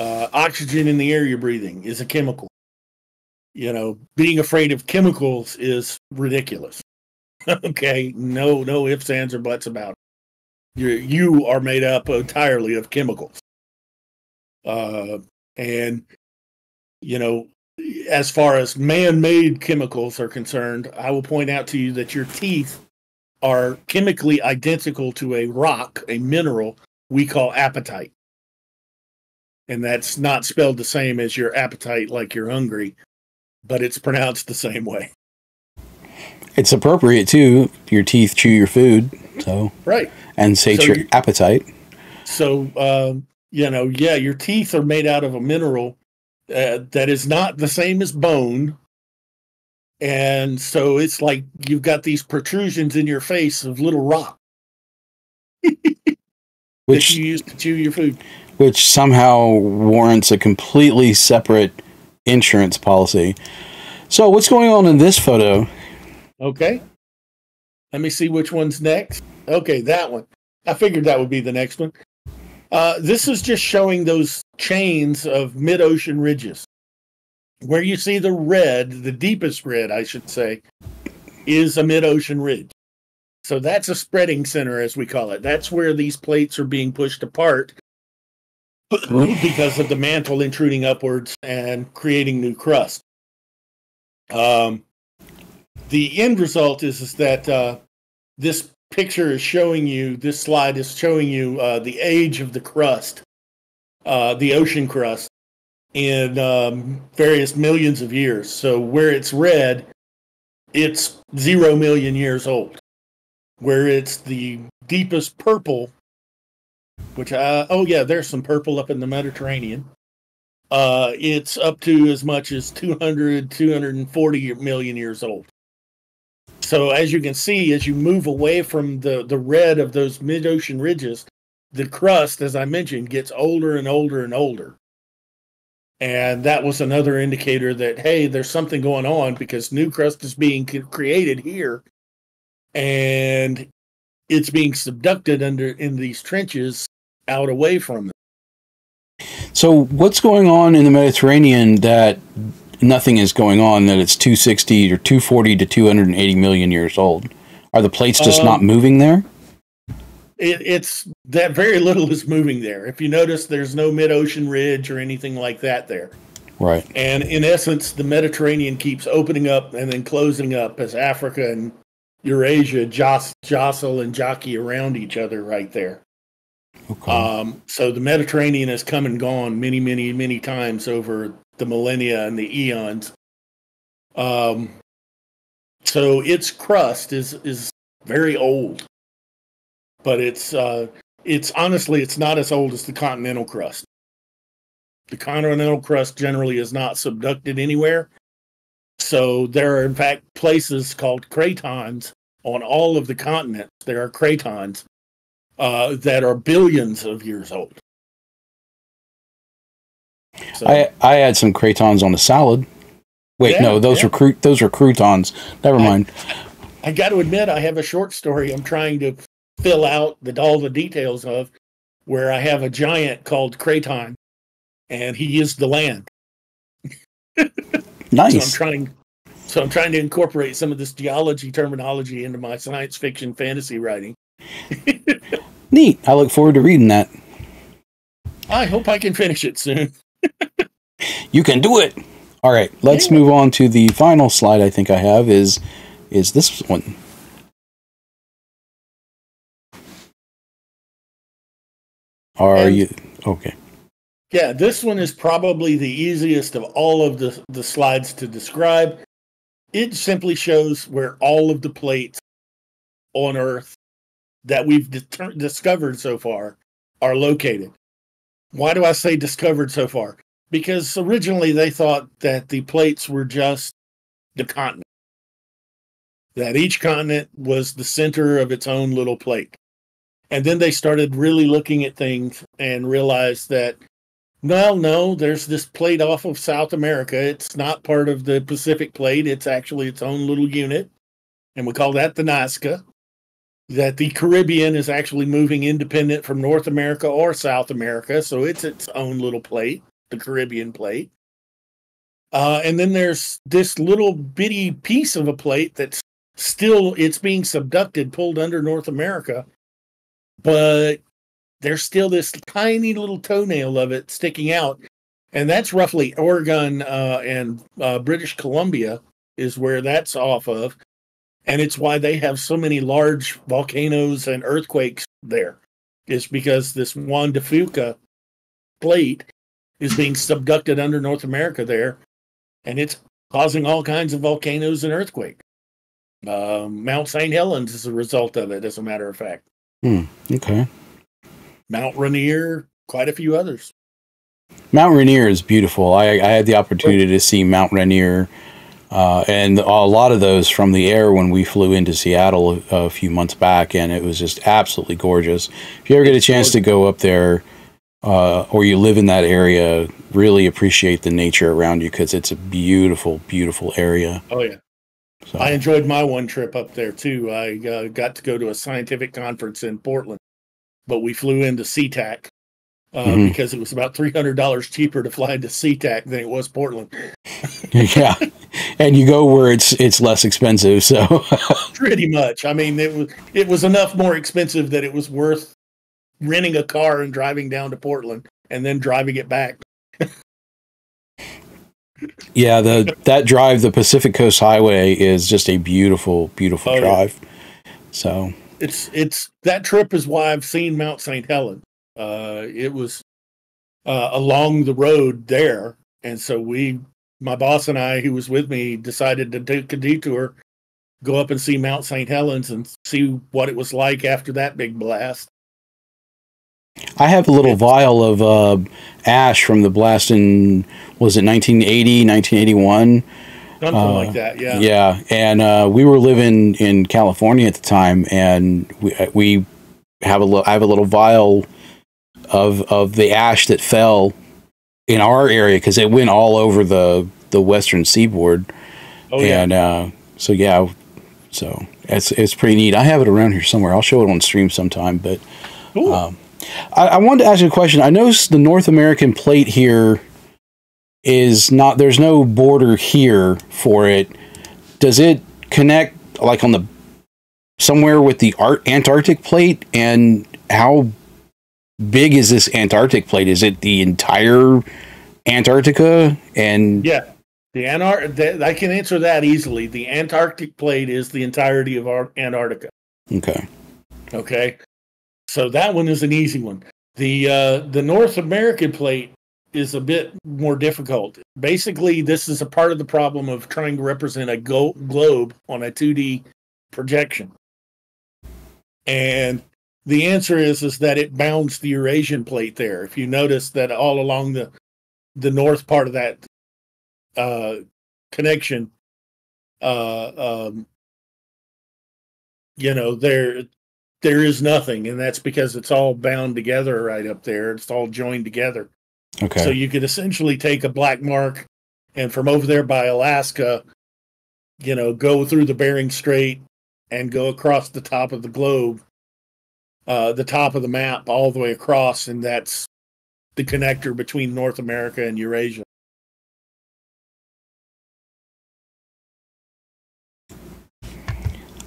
Uh, oxygen in the air you're breathing is a chemical. You know, being afraid of chemicals is ridiculous. Okay, no, no ifs, ands, or buts about it. You you are made up entirely of chemicals. Uh, and, you know, as far as man-made chemicals are concerned, I will point out to you that your teeth are chemically identical to a rock, a mineral we call appetite. And that's not spelled the same as your appetite, like you're hungry, but it's pronounced the same way. It's appropriate too. Your teeth chew your food, so right, and sate so your you, appetite. So uh, you know, yeah, your teeth are made out of a mineral uh, that is not the same as bone, and so it's like you've got these protrusions in your face of little rock which that you use to chew your food, which somehow warrants a completely separate insurance policy. So, what's going on in this photo? Okay, let me see which one's next. Okay, that one. I figured that would be the next one. Uh, this is just showing those chains of mid-ocean ridges. Where you see the red, the deepest red, I should say, is a mid-ocean ridge. So that's a spreading center, as we call it. That's where these plates are being pushed apart because of the mantle intruding upwards and creating new crust. Um... The end result is, is that uh, this picture is showing you, this slide is showing you uh, the age of the crust, uh, the ocean crust, in um, various millions of years. So where it's red, it's zero million years old. Where it's the deepest purple, which, I, oh yeah, there's some purple up in the Mediterranean. Uh, it's up to as much as two hundred, two hundred forty million years old. So as you can see, as you move away from the, the red of those mid-ocean ridges, the crust, as I mentioned, gets older and older and older. And that was another indicator that, hey, there's something going on because new crust is being created here. And it's being subducted under in these trenches out away from them. So what's going on in the Mediterranean that... nothing is going on, that it's two hundred sixty or two hundred forty to two hundred eighty million years old? Are the plates just um, not moving there? It, it's that very little is moving there. If you notice, there's no mid-ocean ridge or anything like that there. Right. And in essence, the Mediterranean keeps opening up and then closing up as Africa and Eurasia joss, jostle and jockey around each other right there. Okay. Um, so the Mediterranean has come and gone many, many, many times over the millennia and the eons. Um, so its crust is, is very old, but it's, uh, it's honestly, it's not as old as the continental crust. The continental crust generally is not subducted anywhere. So there are in fact places called cratons on all of the continents. There are cratons, uh, that are billions of years old. So. I I had some cratons on a salad. Wait, yeah, no, those yeah. were cru those were croutons. Never mind. I, I got to admit, I have a short story I'm trying to fill out the all the details of, where I have a giant called Craton, and he is the land. Nice. So I'm trying, so I'm trying to incorporate some of this geology terminology into my science fiction fantasy writing. Neat. I look forward to reading that. I hope I can finish it soon. You can do it. All right, let's move on to the final slide. I think I have is is this one. Are and, you okay? Yeah, this one is probably the easiest of all of the, the slides to describe. It simply shows where all of the plates on Earth that we've discovered so far are located. Why do I say discovered so far? Because originally they thought that the plates were just the continent, that each continent was the center of its own little plate. And then they started really looking at things and realized that, well, no, there's this plate off of South America. It's not part of the Pacific plate. It's actually its own little unit. And we call that the Nazca. That the Caribbean is actually moving independent from North America or South America. So it's its own little plate, the Caribbean plate. Uh, and then there's this little bitty piece of a plate that's still, it's being subducted, pulled under North America. But there's still this tiny little toenail of it sticking out. And that's roughly Oregon uh, and uh, British Columbia is where that's off of. And it's why they have so many large volcanoes and earthquakes there. It's because this Juan de Fuca plate is being subducted under North America there. And it's causing all kinds of volcanoes and earthquakes. Uh, Mount Saint Helens is a result of it, as a matter of fact. Hmm, okay. Mount Rainier, quite a few others. Mount Rainier is beautiful. I, I had the opportunity to see Mount Rainier uh, and a lot of those from the air when we flew into Seattle a, a few months back, and it was just absolutely gorgeous. If you ever get a chance to go up there uh, or you live in that area, really appreciate the nature around you because it's a beautiful, beautiful area. Oh, yeah. So. I enjoyed my one trip up there, too. I uh, got to go to a scientific conference in Portland, but we flew into SeaTac uh, mm-hmm. because it was about three hundred dollars cheaper to fly into SeaTac than it was Portland. Yeah, and you go where it's it's less expensive, so... Pretty much. I mean, it was, it was enough more expensive that it was worth renting a car and driving down to Portland and then driving it back. Yeah, the that drive, the Pacific Coast Highway, is just a beautiful, beautiful oh, drive. Yeah. So it's it's that trip is why I've seen Mount Saint Helens. Uh, it was uh, along the road there, and so we, my boss and I, who was with me, decided to take a detour, go up and see Mount Saint Helens, and see what it was like after that big blast. I have a little vial of uh, ash from the blast in, was it nineteen eighty, nineteen eighty-one? Something uh, like that, yeah. Yeah, and uh, we were living in California at the time, and we, we have a I have a little vial of of the ash that fell in our area because it went all over the the western seaboard. Oh, yeah. And uh, so yeah, so it's it's pretty neat. I have it around here somewhere. I'll show it on stream sometime, but. Cool. Um, I, I wanted to ask you a question. I noticed the North American plate here is not, there's no border here for it. Does it connect like on the, somewhere with the Ar- Antarctic plate? And how big is this Antarctic plate? Is it the entire Antarctica? And yeah, the Antar- the, I can answer that easily. The Antarctic plate is the entirety of our Antarctica. Okay. Okay. So that one is an easy one. The uh, the North American plate is a bit more difficult. Basically, this is a part of the problem of trying to represent a go globe on a two D projection. And the answer is, is that it bounds the Eurasian plate there. If you notice that all along the, the north part of that uh, connection, uh, um, you know, there... There is nothing, and that's because it's all bound together right up there. It's all joined together. Okay. So you could essentially take a black mark and from over there by Alaska, you know, go through the Bering Strait and go across the top of the globe, uh, the top of the map all the way across, and that's the connector between North America and Eurasia.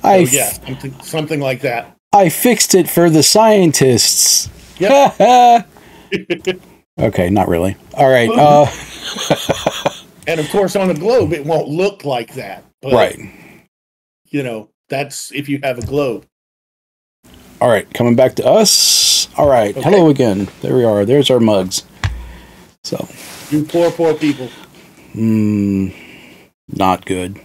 I so, yeah, something, something like that. I fixed it for the scientists. Yep. Okay, not really. All right. Uh, and of course, on a globe, it won't look like that. But, right. You know, that's if you have a globe. All right, coming back to us. All right, okay. Hello again. There we are. There's our mugs. So you poor, poor people. Mm, not good.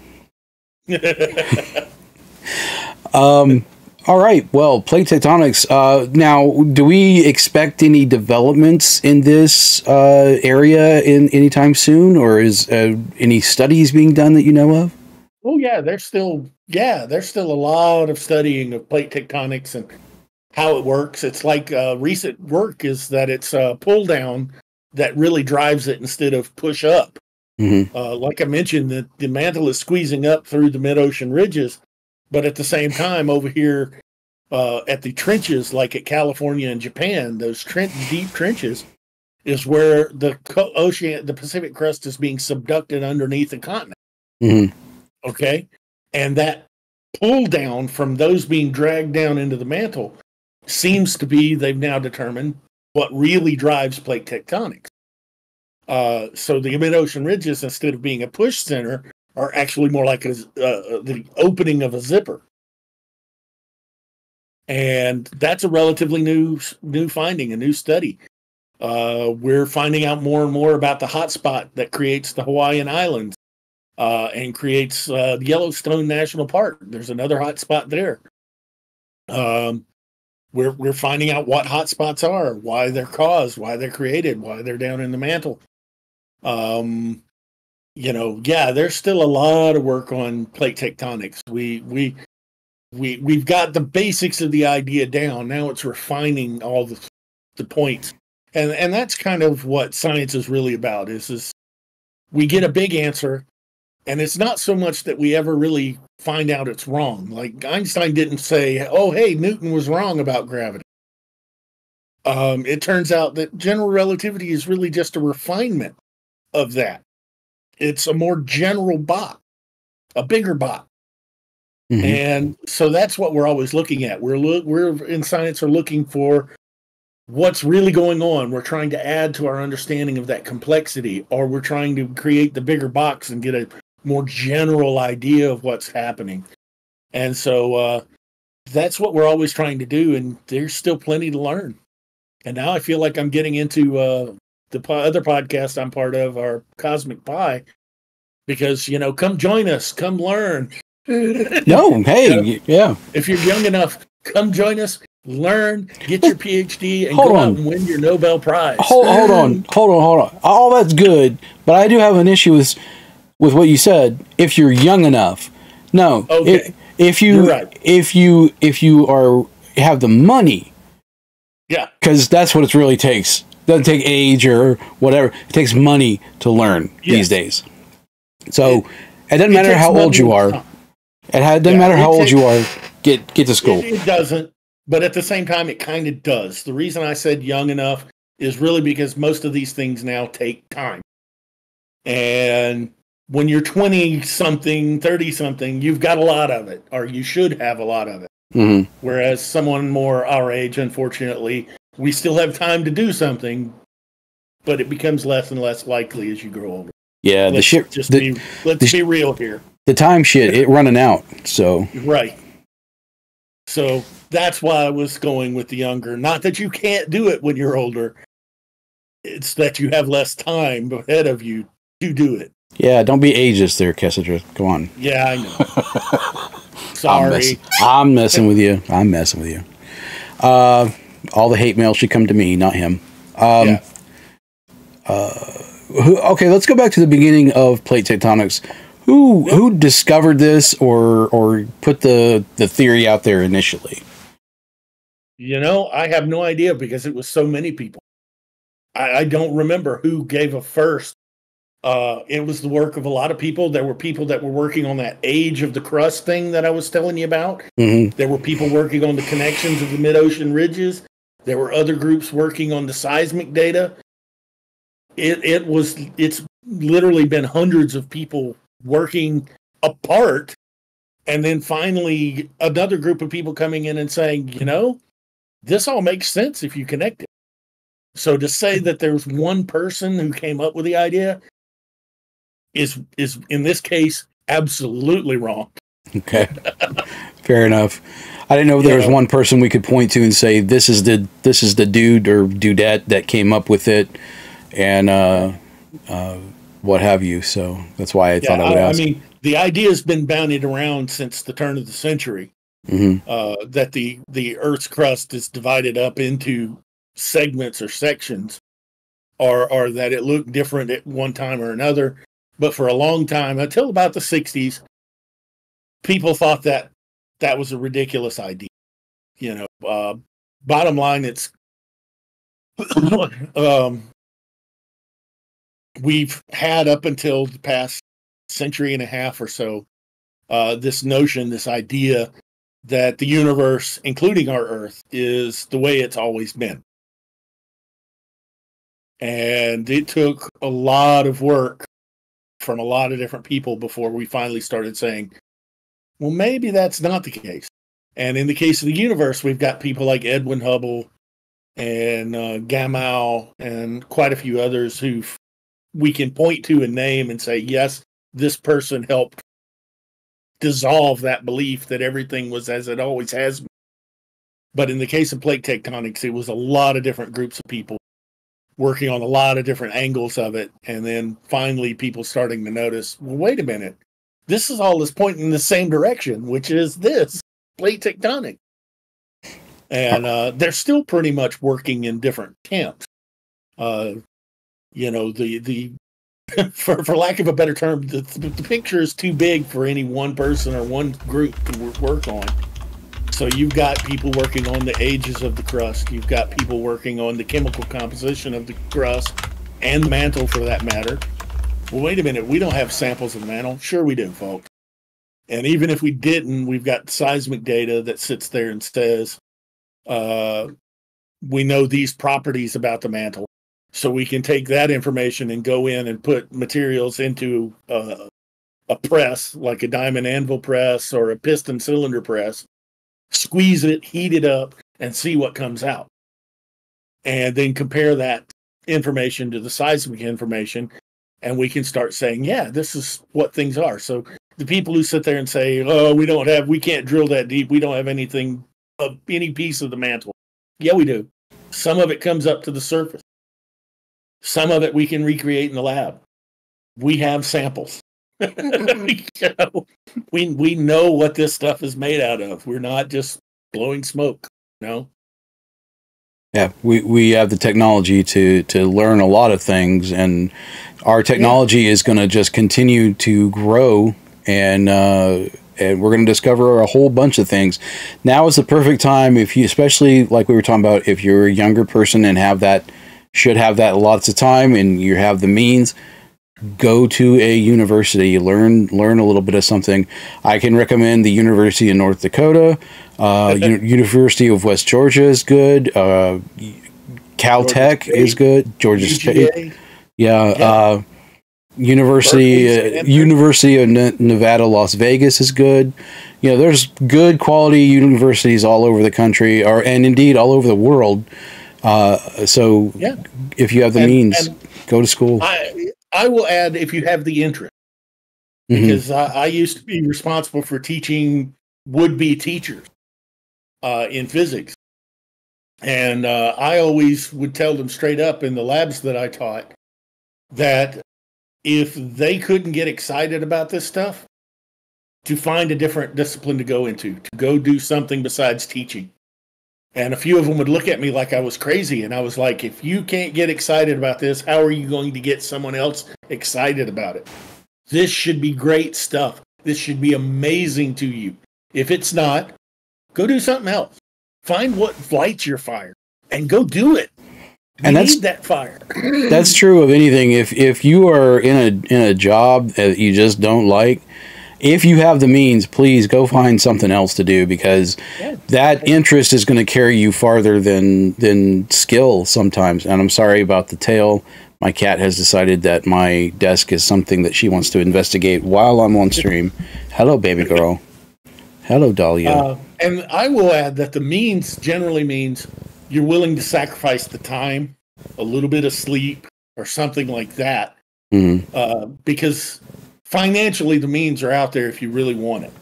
um. All right. Well, plate tectonics. Uh, now, do we expect any developments in this uh, area in anytime soon, or is uh, any studies being done that you know of? Oh yeah, there's still yeah, there's still a lot of studying of plate tectonics and how it works. It's like uh, recent work is that it's uh, pull down that really drives it instead of push up. Mm-hmm. Uh, like I mentioned, the, the mantle is squeezing up through the mid-ocean ridges. But at the same time, over here uh, at the trenches, like at California and Japan, those trench, deep trenches is where the ocean, the Pacific crust is being subducted underneath the continent. Mm-hmm. Okay. And that pull down from those being dragged down into the mantle seems to be, they've now determined, what really drives plate tectonics. Uh, so the mid-ocean ridges, instead of being a push center, are actually more like a, uh, the opening of a zipper. And that's a relatively new new finding, a new study. Uh, we're finding out more and more about the hotspot that creates the Hawaiian Islands uh, and creates uh, Yellowstone National Park. There's another hotspot there. Um, we're, we're finding out what hotspots are, why they're caused, why they're created, why they're down in the mantle. Um... You know, yeah, there's still a lot of work on plate tectonics. We we we we've got the basics of the idea down. Now it's refining all the the points, and and that's kind of what science is really about. Is is we get a big answer, and it's not so much that we ever really find out it's wrong. Like Einstein didn't say, "Oh, hey, Newton was wrong about gravity." Um, it turns out that general relativity is really just a refinement of that. It's a more general box, a bigger box. Mm-hmm. And so that's what we're always looking at. We're lo we're in science are looking for what's really going on. We're trying to add to our understanding of that complexity, or we're trying to create the bigger box and get a more general idea of what's happening. And so uh, that's what we're always trying to do, and there's still plenty to learn. And now I feel like I'm getting into... Uh, The po other podcast I'm part of are Cosmic Pie, because, you know, come join us, come learn. No, hey, you know, yeah. If you're young enough, come join us, learn, get your PhD, and hold go on. out and win your Nobel Prize. Hold, hold on, hold on, hold on. All that's good, but I do have an issue with, with what you said. If you're young enough, no. Okay. If, if you, you're right. if you, if you are have the money, yeah, because that's what it really takes. Doesn't take age or whatever. It takes money to learn yes. these days. So it, it doesn't matter how old you are. It doesn't yeah, matter how old you are. Get get to school. It, it doesn't. But at the same time, it kind of does. The reason I said young enough is really because most of these things now take time. And when you're twenty-something, thirty-something, you've got a lot of it, or you should have a lot of it. Mm-hmm. Whereas someone more our age, unfortunately... we still have time to do something, but it becomes less and less likely as you grow older. Yeah, let's the shit. Just the, be, let's be real here. The time shit, it running out. So right. So that's why I was going with the younger. Not that you can't do it when you're older. It's that you have less time ahead of you to do it. Yeah, don't be ageist there, Kesedreth. Go on. Yeah, I know. Sorry, I'm messing, I'm messing with you. I'm messing with you. Uh. All the hate mail should come to me, not him. Um, yeah. uh, who, okay, let's go back to the beginning of plate tectonics. Who who discovered this or or put the the theory out there initially? You know, I have no idea because it was so many people. I, I don't remember who gave a first. Uh, it was the work of a lot of people. There were people that were working on that age of the crust thing that I was telling you about. Mm-hmm. There were people working on the connections of the mid-ocean ridges. There were other groups working on the seismic data. It it was it's literally been hundreds of people working apart, and then finally another group of people coming in and saying, you know, this all makes sense if you connect it. So to say that there's one person who came up with the idea is is in this case absolutely wrong. Okay. Fair enough. I didn't know if there yeah. was one person we could point to and say, this is the this is the dude or dudette that came up with it, and uh, uh, what have you. So that's why I yeah, thought I would I, ask. I mean, the idea has been bounded around since the turn of the century, mm-hmm. uh, that the, the Earth's crust is divided up into segments or sections, or, or that it looked different at one time or another. But for a long time, until about the sixties, people thought that that was a ridiculous idea. You know, uh, bottom line, it's um, we've had up until the past century and a half or so, uh, this notion, this idea that the universe, including our Earth, is the way it's always been. And it took a lot of work from a lot of different people before we finally started saying, well, maybe that's not the case. And in the case of the universe, we've got people like Edwin Hubble and uh, Gamow and quite a few others who we can point to and name and say, yes, this person helped dissolve that belief that everything was as it always has been. But in the case of plate tectonics, it was a lot of different groups of people working on a lot of different angles of it. And then finally people starting to notice, well, wait a minute. This is all is pointing in the same direction, which is this plate tectonic. And uh, they're still pretty much working in different camps. Uh, you know, the, the for, for lack of a better term, the, the picture is too big for any one person or one group to work on. So you've got people working on the ages of the crust. You've got people working on the chemical composition of the crust and mantle, for that matter. Well, wait a minute, we don't have samples of the mantle. Sure we do, folks. And even if we didn't, we've got seismic data that sits there and says, uh, we know these properties about the mantle. So we can take that information and go in and put materials into uh, a press, like a diamond anvil press or a piston cylinder press, squeeze it, heat it up, and see what comes out. And then compare that information to the seismic information. And we can start saying, yeah, this is what things are. So the people who sit there and say, oh, we don't have, we can't drill that deep. We don't have anything of any piece of the mantle. Yeah, we do. Some of it comes up to the surface. Some of it we can recreate in the lab. We have samples. you know, we, we know what this stuff is made out of. We're not just blowing smoke, you know? Yeah, we, we have the technology to, to learn a lot of things, and our technology yeah. is going to just continue to grow, and uh, and we're going to discover a whole bunch of things. Now is the perfect time, if you, especially like we were talking about, if you're a younger person and have that, should have that lots of time, and you have the means, go to a university, learn learn a little bit of something. I can recommend the University of North Dakota, uh, University of West Georgia is good, uh, Caltech is good, Georgia State, yeah, yeah. Uh, University uh, University of ne Nevada, Las Vegas is good. You know, there's good quality universities all over the country, or and indeed all over the world. Uh, so yeah. if you have the and, means, and go to school. I, I will add, if you have the interest, because mm-hmm. I, I used to be responsible for teaching would-be teachers uh, in physics. And uh, I always would tell them straight up in the labs that I taught that if they couldn't get excited about this stuff, to find a different discipline to go into, to go do something besides teaching. And a few of them would look at me like I was crazy. And I was like, if you can't get excited about this, how are you going to get someone else excited about it? This should be great stuff. This should be amazing to you. If it's not, go do something else. Find what lights your fire and go do it. We and that's need that fire. That's true of anything. If if you are in a in a job that you just don't like, if you have the means, please go find something else to do, because that interest is going to carry you farther than than skill sometimes. And I'm sorry about the tail. My cat has decided that my desk is something that she wants to investigate while I'm on stream. Hello, baby girl. Hello, Dahlia. Uh, and I will add that the means generally means you're willing to sacrifice the time, a little bit of sleep, or something like that, mm-hmm. uh, because financially, the means are out there if you really want it.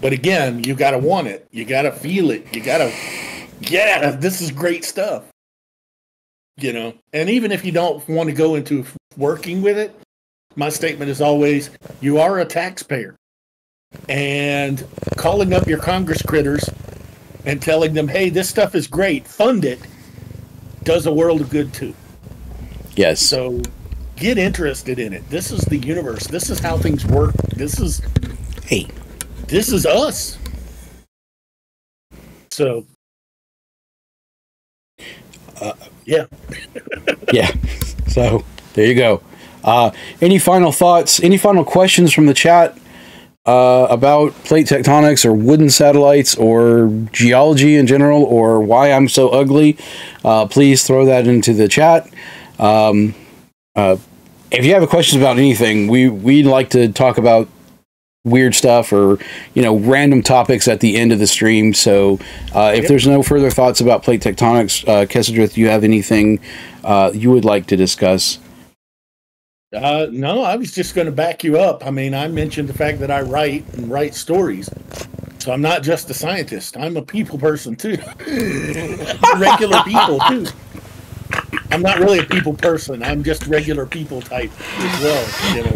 But again, you got to want it. You got to feel it. You got to, yeah, this is great stuff. You know, and even if you don't want to go into working with it, my statement is always, you are a taxpayer. And calling up your Congress critters and telling them, hey, this stuff is great, fund it, does a world of good too. Yes. So get interested in it. This is the universe. This is how things work. This is, hey, this is us. So, uh, yeah. Yeah. So there you go. Uh, any final thoughts, any final questions from the chat uh, about plate tectonics or wooden satellites or geology in general, or why I'm so ugly? Uh, please throw that into the chat. Um, uh, if you have questions about anything, we, we like to talk about weird stuff or, you know, random topics at the end of the stream. So uh, if yep. there's no further thoughts about plate tectonics, uh, Kesedreth, do you have anything uh, you would like to discuss? Uh, no, I was just going to back you up. I mean, I mentioned the fact that I write and write stories. So I'm not just a scientist. I'm a people person, too. Regular people, too. I'm not really a people person. I'm just regular people type as well. You know,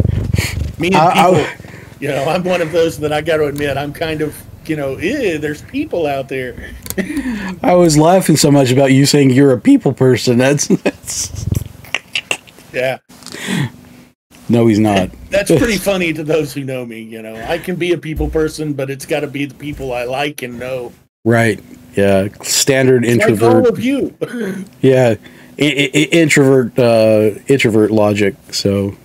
me and uh, people, you know, I'm one of those that I got to admit, I'm kind of, you know, ew, there's people out there. I was laughing so much about you saying you're a people person. That's, that's... yeah. No, he's not. That's pretty funny to those who know me. You know, I can be a people person, but it's got to be the people I like and know. Right. Yeah. Standard introvert. Like all of you. Yeah. I I introvert, uh, introvert logic. So,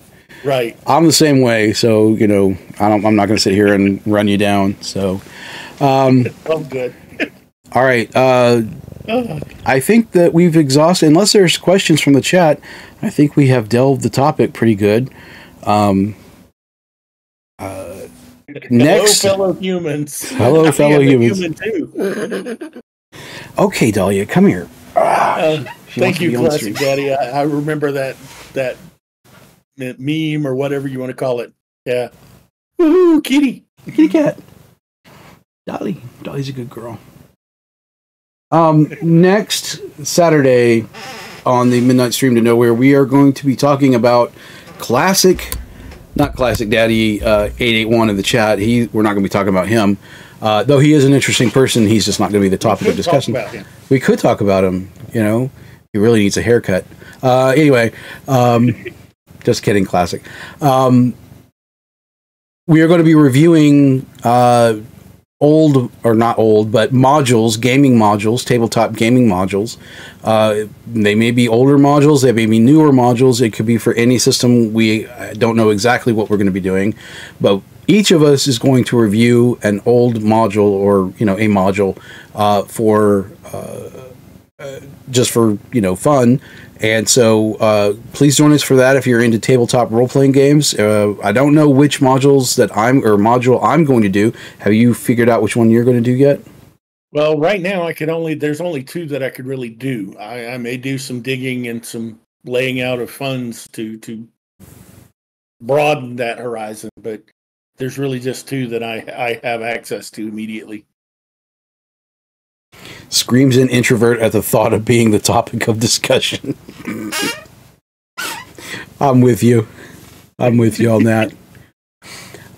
right. I'm the same way. So, you know, I don't, I'm not going to sit here and run you down. So, um, I'm good. All right. Uh, I think that we've exhausted, unless there's questions from the chat, I think we have delved the topic pretty good. Um, uh, next, hello, fellow humans. Hello, fellow humans. Human too. Okay, Dahlia, come here. Uh, thank you, Classic Daddy. I, I remember that, that meme or whatever you want to call it. Yeah. Woohoo, kitty. Kitty cat. Dolly. Dolly's a good girl. Um, next Saturday on the Midnight Stream to Nowhere, we are going to be talking about classic, not Classic Daddy, uh, eight eight one in the chat. He, we're not going to be talking about him, uh, though he is an interesting person. He's just not going to be the topic of discussion. We could talk about him, you know, he really needs a haircut. Uh, anyway, um, just kidding, Classic. Um, we are going to be reviewing, uh, old, or not old, but modules, gaming modules, tabletop gaming modules. Uh, they may be older modules, they may be newer modules. It could be for any system. We don't know exactly what we're going to be doing, but each of us is going to review an old module, or, you know, a module, uh, for uh, uh, just for, you know, fun. And so uh, please join us for that if you're into tabletop role-playing games. Uh, I don't know which modules that I'm, or module I'm going to do. Have you figured out which one you're going to do yet? Well, right now I can only, there's only two that I could really do. I, I may do some digging and some laying out of funds to, to broaden that horizon, but there's really just two that I, I have access to immediately. Screams an introvert at the thought of being the topic of discussion. I'm with you. I'm with you on that.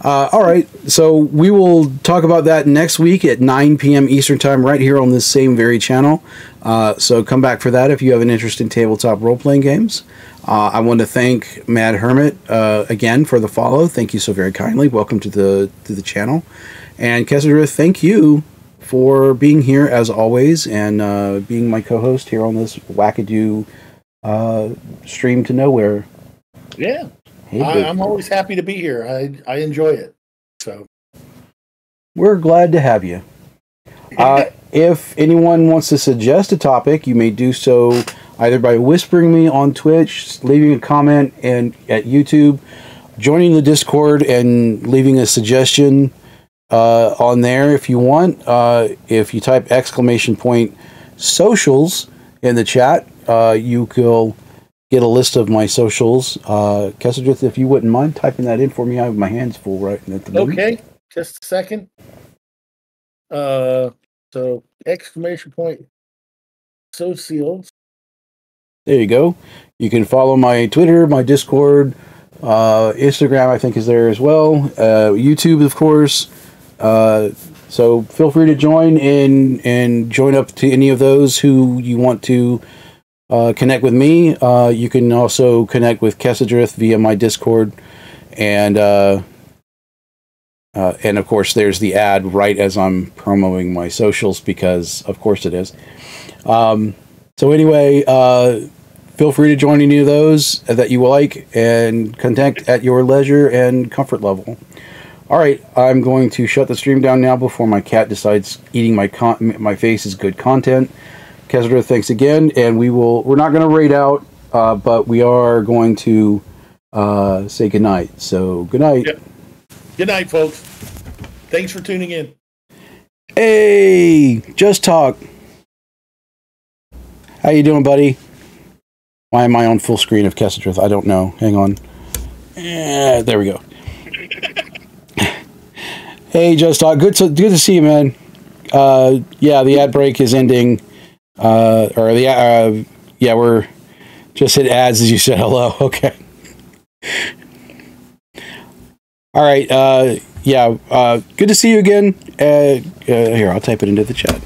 Uh, all right. So we will talk about that next week at nine P M Eastern time, right here on this same very channel. Uh, so come back for that if you have an interest in tabletop role-playing games. Uh, I want to thank Mad Hermit uh, again for the follow. Thank you so very kindly. Welcome to the, to the channel. And Kesedreth, thank you for being here as always, and uh, being my co-host here on this wackadoo uh, stream to nowhere. Yeah, hey, I, I'm always happy to be here. I I enjoy it. So we're glad to have you. Uh, if anyone wants to suggest a topic, you may do so either by whispering me on Twitch, leaving a comment, and at YouTube, joining the Discord, and leaving a suggestion. Uh, on there if you want. Uh, if you type exclamation point socials in the chat, uh, you will get a list of my socials. Uh, Kesedreth, if you wouldn't mind typing that in for me, I have my hands full right at the moment. Okay, just a second. Uh, so exclamation point socials. There you go. You can follow my Twitter, my Discord, uh, Instagram, I think, is there as well. Uh, YouTube, of course. Uh, so feel free to join in and join up to any of those who you want to uh, connect with me. Uh, you can also connect with Kesedreth via my Discord. And, uh, uh, and of course, there's the ad right as I'm promoting my socials, because of course it is. Um, so anyway, uh, feel free to join any of those that you like and contact at your leisure and comfort level. All right, I'm going to shut the stream down now before my cat decides eating my con my face is good content. Kesedreth, thanks again, and we will. We're not going to raid out, uh, but we are going to uh, say good night. So good night. Yep. Good night, folks. Thanks for tuning in. Hey, just talk. How you doing, buddy? Why am I on full screen of Kesedreth? I don't know. Hang on. Eh, there we go. Hey, Just Talk. Good to good to see you, man. Uh, yeah, the ad break is ending. Uh, or the uh, yeah, we're just hit ads as you said hello. Okay. All right. Uh, yeah. Uh, good to see you again. Uh, uh, here, I'll type it into the chat.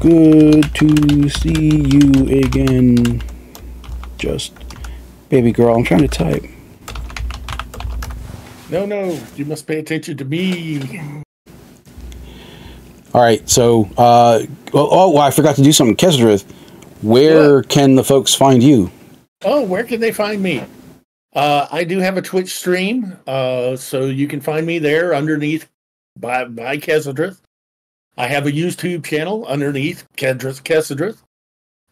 Good to see you again. Just baby girl. I'm trying to type. No, no, you must pay attention to me. All right, so, uh, oh, oh I forgot to do something. Kesedreth, where yeah. can the folks find you? Oh, where can they find me? Uh, I do have a Twitch stream, uh, so you can find me there underneath by, by Kesedreth. I have a YouTube channel underneath Kesedreth, Kesedreth.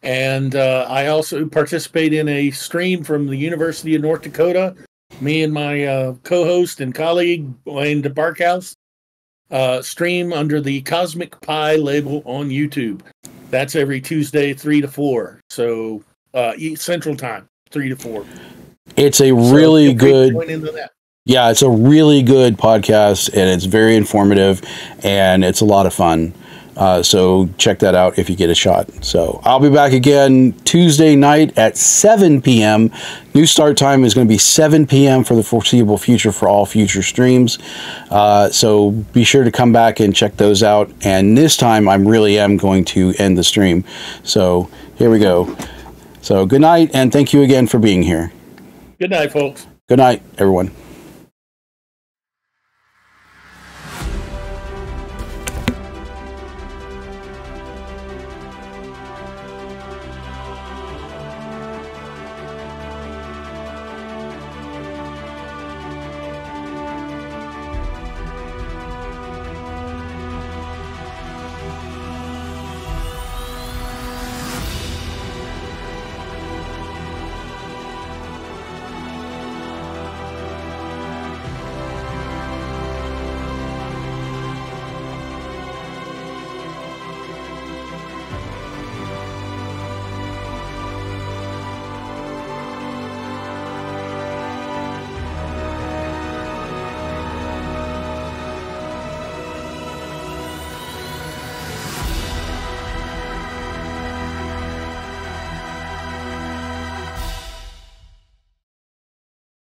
And uh, I also participate in a stream from the University of North Dakota. Me and my uh, co-host and colleague, Blaine DeBarkhouse, uh, stream under the Cosmic Pie label on YouTube. That's every Tuesday, three to four. So, uh, Central Time, three to four. It's a really so good... Point into that. Yeah, it's a really good podcast, and it's very informative, and it's a lot of fun. Uh, so, check that out if you get a shot. So, I'll be back again Tuesday night at seven P M New start time is going to be seven P M for the foreseeable future for all future streams. Uh, so, be sure to come back and check those out. And this time, I really am going to end the stream. So, here we go. So, good night, and thank you again for being here. Good night, folks. Good night, everyone.